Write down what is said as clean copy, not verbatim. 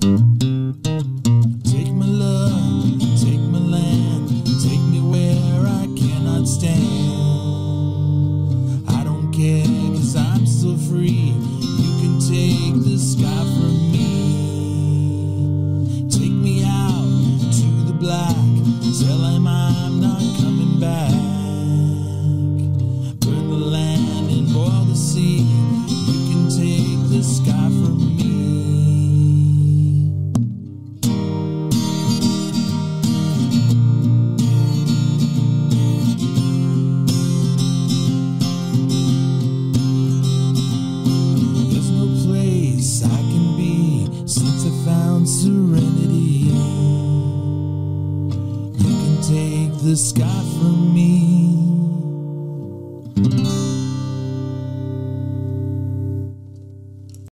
Take my love, take my land, take me where I cannot stand. I don't care, cause I'm so free. You can take the sky from me. Take me out to the black, tell him I'm not coming back. Burn the land and boil the sea. You can take the sky from me. Serenity, you can take the sky.